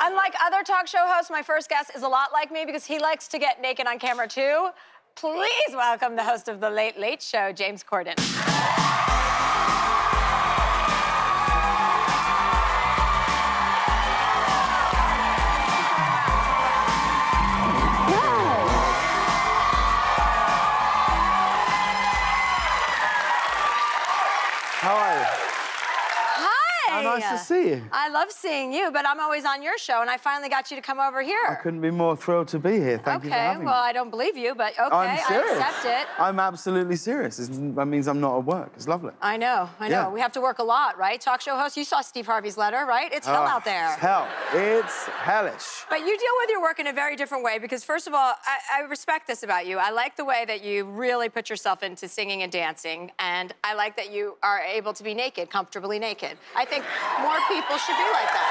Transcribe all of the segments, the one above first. Unlike other talk show hosts, my first guest is a lot like me because he likes to get naked on camera, too. Please welcome the host of The Late Late Show, James Corden. Nice to see you. I love seeing you, but I'm always on your show, and I finally got you to come over here. I couldn't be more thrilled to be here. Thank you for having me. Well, I don't believe you, but okay, I accept it. I'm absolutely serious. That means I'm not at work. It's lovely. I know. We have to work a lot, right? Talk show host, you saw Steve Harvey's letter, right? It's hell out there. It's hell. It's hellish. But you deal with your work in a very different way because, first of all, I respect this about you. I like the way that you really put yourself into singing and dancing, and I like that you are able to be naked, comfortably naked. I think more people should be like that.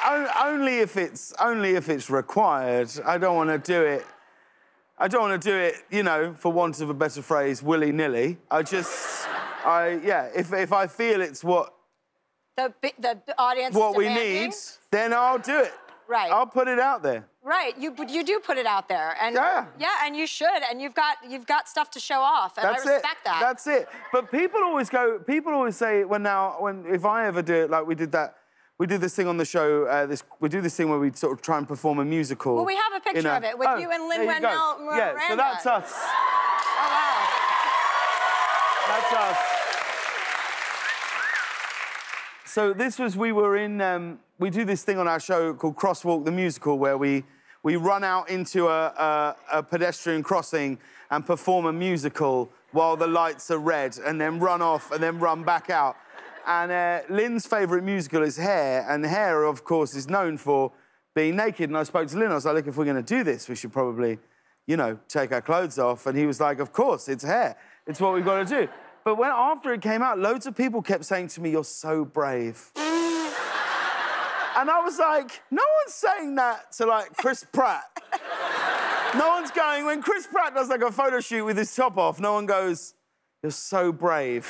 Well, I mean, only if it's required. I don't want to do it. I don't want to do it, you know, for want of a better phrase, willy-nilly. If I feel it's what the audience what we need, then I'll do it. Right. I'll put it out there. Right, you do put it out there, and and you should, and you've got stuff to show off, and I respect that. That's it. But people always say if I ever do it, like we did this thing on the show. We do this thing where we sort of try and perform a musical. Well, we have a picture of it with you and Lin-Manuel Miranda. Yeah, so that's us. Oh wow. That's us. So this was we do this thing on our show called Crosswalk the Musical where we run out into a pedestrian crossing and perform a musical while the lights are red and then run off and then run back out. And Lin's favourite musical is Hair, and Hair, of course, is known for being naked. And I spoke to Lin, I was like, look, if we're going to do this, we should probably, you know, take our clothes off. And he was like, of course, it's Hair. It's what we've got to do. But after it came out, loads of people kept saying to me, you're so brave. And I was like, no one's saying that to, like, Chris Pratt. No one's going, when Chris Pratt does, like, a photo shoot with his top off, no one goes, you're so brave.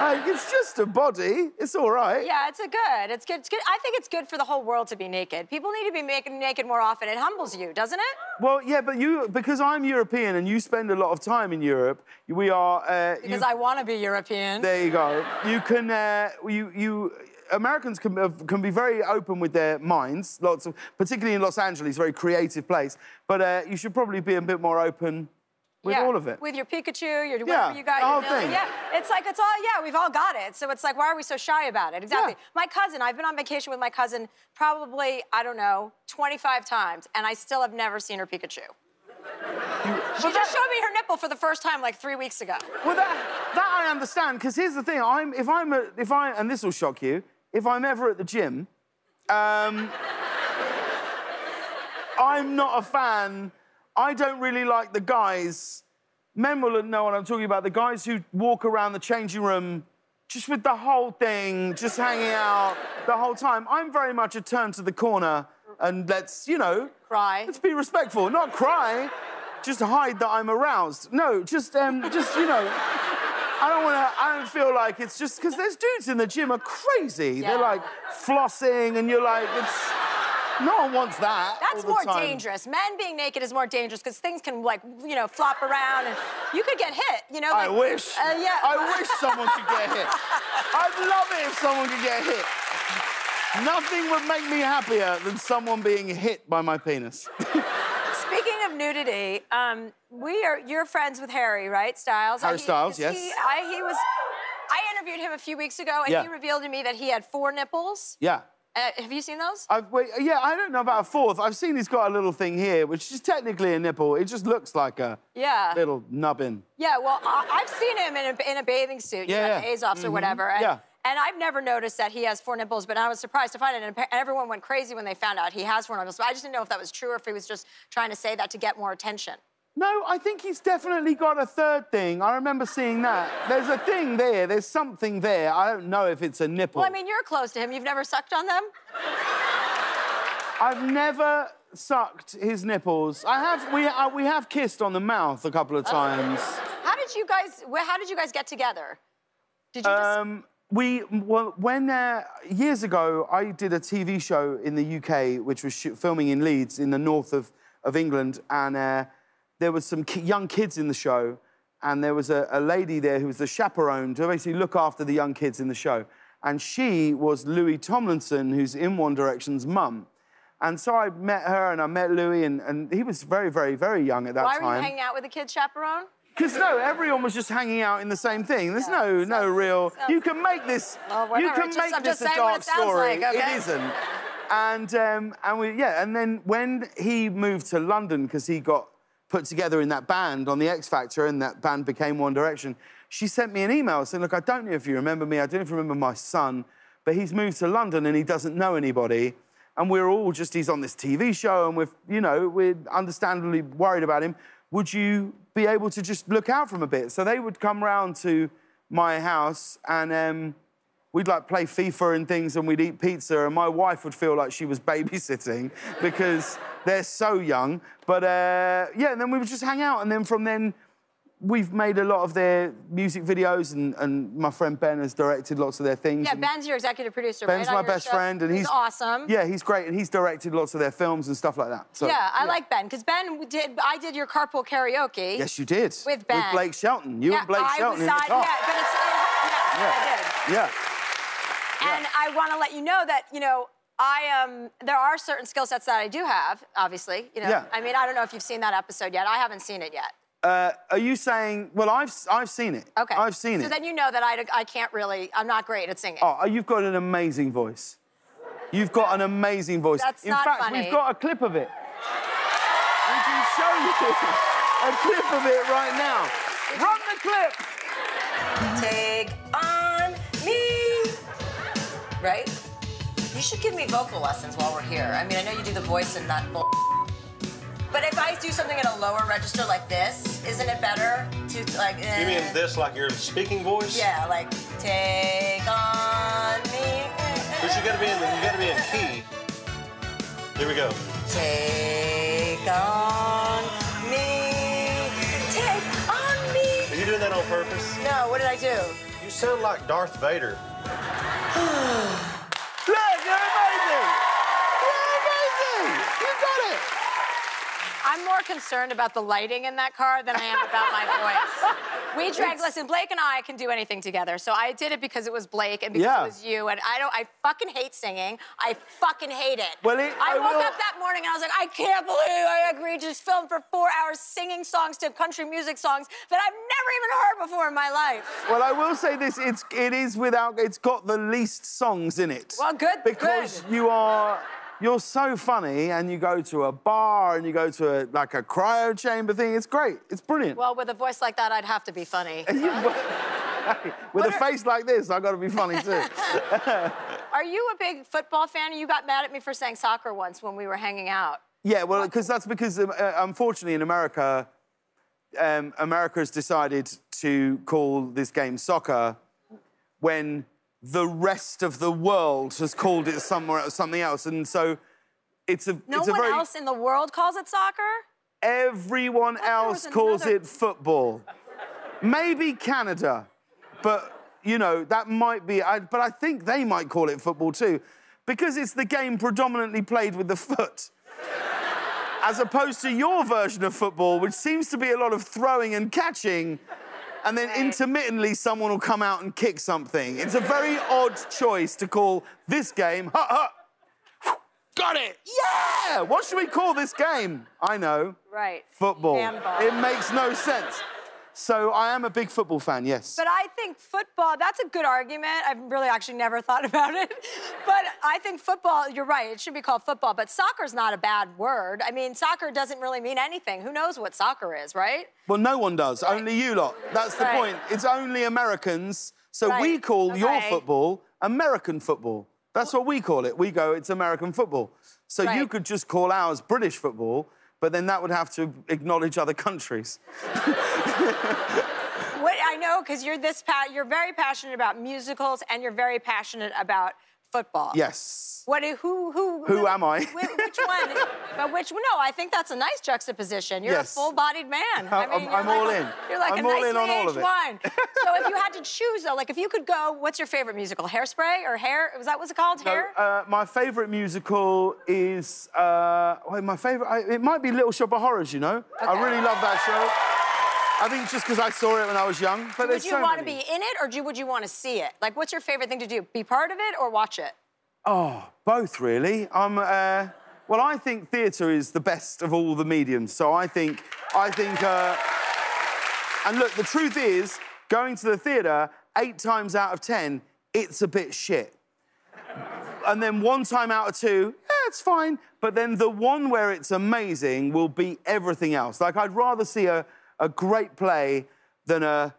Like, it's just a body. It's all right. Yeah, it's good. I think it's good for the whole world to be naked. People need to be naked more often. It humbles you, doesn't it? Well, yeah, but because I'm European and you spend a lot of time in Europe, we are... because I want to be European. There you go. You can... Americans can be very open with their minds, particularly in Los Angeles, very creative place. But you should probably be a bit more open with all of it. With your Pikachu, your whatever you got. The whole thing. Yeah, it's like, it's all, we've all got it. So it's like, why are we so shy about it? Exactly. Yeah. My cousin, I've been on vacation with my cousin probably, I don't know, 25 times, and I still have never seen her Pikachu. She just showed me her nipple for the first time like 3 weeks ago. Well, that I understand, because here's the thing, and this will shock you, if I'm ever at the gym, I'm not a fan. I don't really like the guys. Men will know what I'm talking about. The guys who walk around the changing room just with the whole thing, just hanging out the whole time. I'm very much a turn to the corner and let's, you know... Cry. Let's be respectful. Not cry. Just hide that I'm aroused. No, just you know... I don't feel like it's just... Because there's dudes in the gym are crazy. Yeah. They're, like, flossing and you're like, it's... No one wants that. That's all the more dangerous. Men being naked is more dangerous because things can, like, you know, flop around and you could get hit, you know? Like, I wish. I wish someone could get hit. I'd love it if someone could get hit. Nothing would make me happier than someone being hit by my penis. Speaking of nudity, you're friends with Harry, right, Styles? Harry Styles, yes. I interviewed him a few weeks ago and he revealed to me that he had 4 nipples. Yeah. Have you seen those? I don't know about a 4th. I've seen he's got a little thing here, which is technically a nipple. It just looks like a little nubbin. Yeah, well, I've seen him in a bathing suit, you know, Azoffs or whatever. And, and I've never noticed that he has 4 nipples, but I was surprised to find it, and everyone went crazy when they found out he has 4 nipples. But I just didn't know if that was true or if he was just trying to say that to get more attention. No, I think he's definitely got a 3rd thing. I remember seeing that. There's a thing there. There's something there. I don't know if it's a nipple. Well, I mean, you're close to him. You've never sucked on them? I've never sucked his nipples. I have. We have kissed on the mouth a couple of times. How did you guys get together? Did you just... Years ago, I did a TV show in the UK, which was filming in Leeds, in the north of England, and there was some young kids in the show, and there was a lady there who was the chaperone to basically look after the young kids in the show. And she was Louis Tomlinson, who's in One Direction's mum. And so I met her, and I met Louis, and he was very, very, very young at that time. Why were you hanging out with a kid chaperone? Because, no, everyone was just hanging out in the same thing. There's you can make this, a dark story. Like, okay? It isn't. And then when he moved to London, because he got put together in that band on the X Factor, and that band became One Direction, she sent me an email saying, look, I don't know if you remember me, I don't know if you remember my son, but he's moved to London and he doesn't know anybody. And we're all just, he's on this TV show and we're understandably worried about him. Would you be able to just look out for him a bit? So they would come round to my house and we'd like play FIFA and things and we'd eat pizza and my wife would feel like she was babysitting because they're so young. But yeah, and then we would just hang out. And then from then, we've made a lot of their music videos and my friend Ben has directed lots of their things. Yeah, Ben's your executive producer, Ben's my best friend and he's awesome. Yeah, he's great and he's directed lots of their films and stuff like that. So, yeah, I like Ben, because I did your Carpool Karaoke. Yes, you did. With Ben. With Blake Shelton. You and Blake Shelton in the car. Yeah, I did. And I want to let you know that, you know, there are certain skill sets that I do have, obviously, you know. Yeah. I mean, I don't know if you've seen that episode yet. I haven't seen it yet. Are you saying... Well, I've seen it. Okay. I've seen it. So then you know that I can't really... I'm not great at singing. Oh, you've got an amazing voice. You've got an amazing voice. That's not funny. In fact, we've got a clip of it. We can show you a clip of it right now. Run the clip! Take on me. Right? You should give me vocal lessons while we're here. I mean, I know you do the voice and that bull... But if I do something in a lower register like this, isn't it better to like... You mean this, like your speaking voice? Yeah, like, take on me. But you gotta be in key. Here we go. Take on me. Take on me. Are you doing that on purpose? No, what did I do? You sound like Darth Vader. Look, you're amazing! You're amazing! You got it! I'm more concerned about the lighting in that car than I am about my voice. Listen, Blake and I can do anything together. So I did it because it was Blake and because it was you. And I fucking hate singing. I fucking hate it. Well, I woke up that morning and I was like, I can't believe I agreed to film for 4 hours singing songs to country music songs that I've never even heard before in my life. Well, I will say this, it's got the least songs in it. Well, good, because you're so funny, and you go to a bar, and you go to a cryo chamber thing. It's great. It's brilliant. Well, with a voice like that, I'd have to be funny. With a face like this, I've got to be funny, too. Are you a big football fan? You got mad at me for saying soccer once when we were hanging out. Yeah, well, because unfortunately, in America, America has decided to call this game soccer when... the rest of the world has called it something else, and so it's a... No one else in the world calls it soccer? Everyone else calls it football. Maybe Canada, but, you know, that might be... But I think they might call it football, too, because it's the game predominantly played with the foot. As opposed to your version of football, which seems to be a lot of throwing and catching, and then intermittently someone will come out and kick something. It's a very odd choice to call this game, got it! Yeah! What should we call this game? I know. Right. Football. Handball. It makes no sense. So I am a big football fan, yes. But I think football, that's a good argument. I've really actually never thought about it. But I think football, you're right, it should be called football, but soccer's not a bad word. I mean, soccer doesn't really mean anything. Who knows what soccer is, right? Well, no one does, only you lot. That's the point. It's only Americans. So we call your football American football. That's what we call it. We go, it's American football. So you could just call ours British football, but then that would have to acknowledge other countries. I know, because you're very passionate about musicals and you're very passionate about football. Yes. What? Who am I? Which one? But which? No, I think that's a nice juxtaposition. You're yes. a full-bodied man. I'm all in. You're like I'm a nice on all of it. Wine. So if you had to choose, though, like if you could go, what's your favorite musical? Hairspray or Hair? Was that what's it called? No, Hair. My favorite musical is it might be Little Shop of Horrors. You know, okay. I really love that show. I think just because I saw it when I was young. But would you want to be in it, or would you want to see it? Like, what's your favorite thing to do? Be part of it or watch it? Oh, both, really. Well, I think theatre is the best of all the mediums. So and look, the truth is, going to the theatre 8 times out of 10, it's a bit shit. And then 1 time out of 2, it's fine. But then the one where it's amazing will beat everything else. Like, I'd rather see a great play than a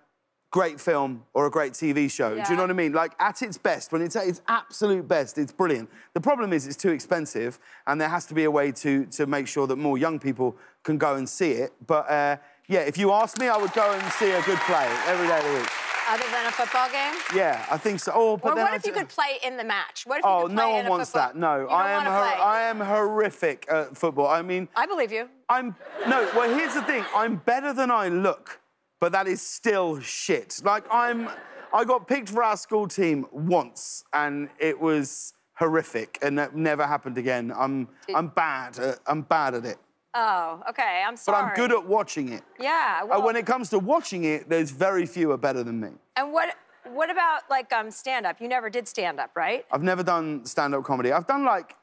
great film or a great TV show. Yeah. Do you know what I mean? Like, at its best, when it's at its absolute best, it's brilliant. The problem is it's too expensive, and there has to be a way to make sure that more young people can go and see it. But, yeah, if you ask me, I would go and see a good play every day of the week. Other than a football game? Yeah, I think so. Oh, but or what if you could play in the match? What if you could play in a football? Oh, no one wants that. No, I am horrific at football. I mean, I believe you. No, well, here's the thing. I'm better than I look, but that is still shit. Like, I got picked for our school team once, and it was horrific, and that never happened again. I'm bad at it. Oh, okay, I'm sorry. But I'm good at watching it. Yeah, well... when it comes to watching it, there's very few are better than me. And what about, like, stand-up? You never did stand-up, right? I've never done stand-up comedy. I've done, like,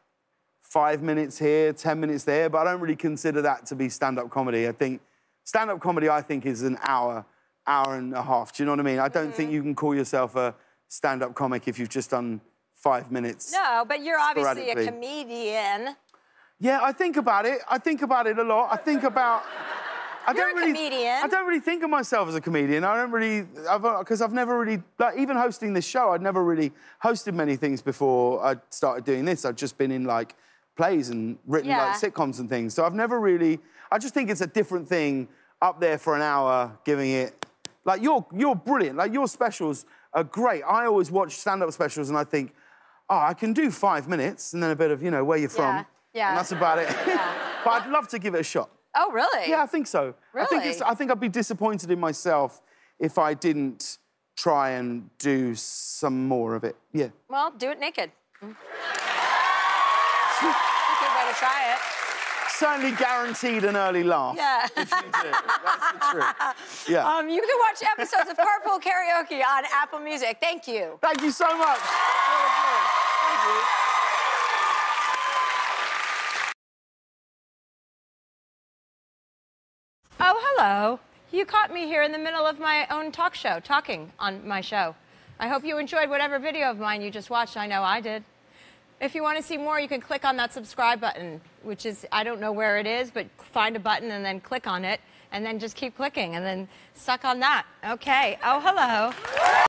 5 minutes here, 10 minutes there, but I don't really consider that to be stand-up comedy. I think... stand-up comedy, I think, is an hour and a half. Do you know what I mean? I don't think you can call yourself a stand-up comic if you've just done 5 minutes. No, but you're obviously a comedian. Yeah, I think about it. I think about it a lot. I don't really think of myself as a comedian. Because I've never really... like, even hosting this show, I'd never really hosted many things before I started doing this. I've just been in, like, plays and written, like, sitcoms and things. So I've never really... I just think it's a different thing up there for an hour, giving it... like, you're brilliant. Like, your specials are great. I always watch stand-up specials and I think, oh, I can do 5 minutes and then a bit of, you know, where you're from. Yeah. And that's about it. Yeah. But I'd love to give it a shot. Oh, really? Yeah, I think so. Really? I think I'd be disappointed in myself if I didn't try and do some more of it. Yeah. Well, do it naked. That's a good way to try it. Certainly guaranteed an early laugh. Yeah. If you do. That's the truth. Yeah. You can watch episodes of Carpool Karaoke on Apple Music. Thank you. Thank you so much. Thank you. Oh, hello. You caught me here in the middle of my own talk show, talking on my show. I hope you enjoyed whatever video of mine you just watched. I know I did. If you want to see more, you can click on that subscribe button, which is, I don't know where it is, but find a button and then click on it, and then just keep clicking, and then suck on that. Okay. Oh, hello.